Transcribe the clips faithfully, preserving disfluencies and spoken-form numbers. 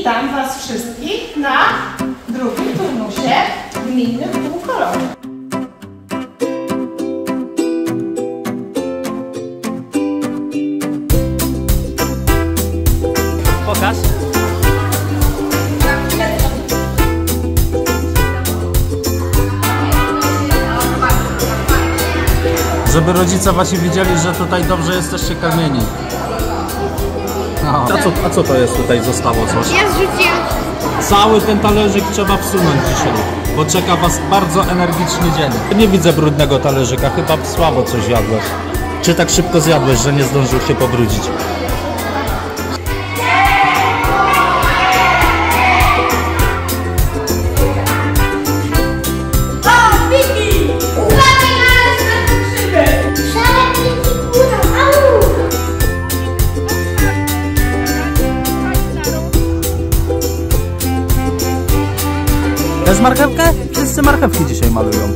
Witam Was wszystkich na drugim turnusie Gminy Półkorowy. Pokaż. Żeby rodzice Wasi widzieli, że tutaj dobrze jesteście karmieni. A co, a co to jest tutaj? Zostało coś? Ja zrzuciłam. Cały ten talerzyk trzeba wsunąć dzisiaj, bo czeka Was bardzo energiczny dzień. Nie widzę brudnego talerzyka, chyba słabo coś jadłeś. Czy tak szybko zjadłeś, że nie zdążył się pobrudzić? Chcesz marchewkę? Wszyscy marchewki dzisiaj malują.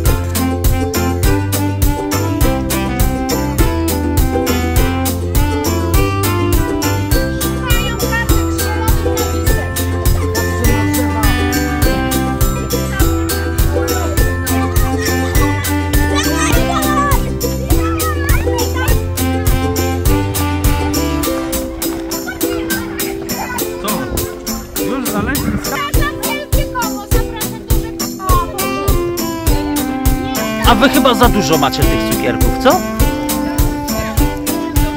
To już zależy. A wy chyba za dużo macie tych cukierków, co?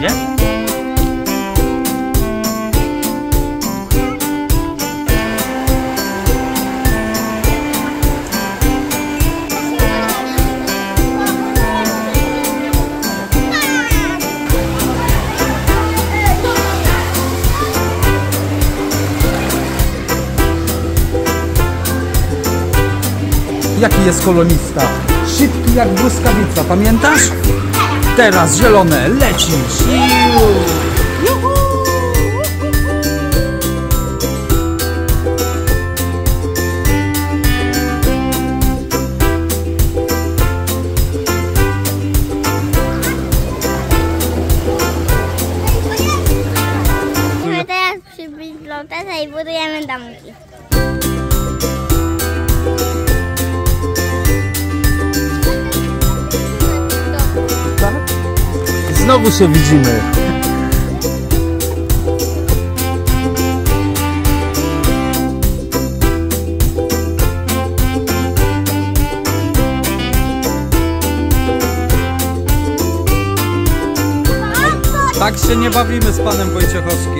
Nie? Jaki jest kolonista? Szybki jak błyskawica, pamiętasz? Teraz zielone, lecisz! A teraz przybliżam tata i budujemy domki. Znowu się widzimy. Tak się nie bawimy z panem Wojciechowskim.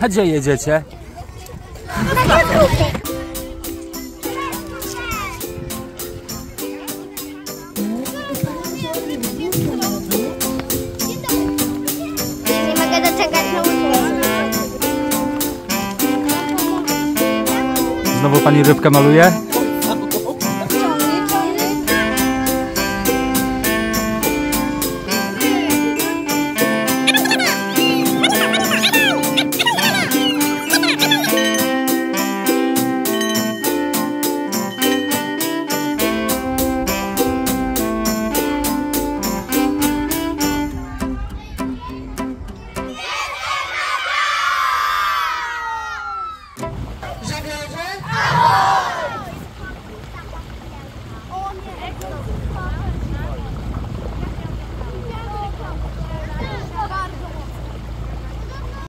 A gdzie jedziecie? Nie mogę doczekać na ulicę. Znowu pani rybkę maluje?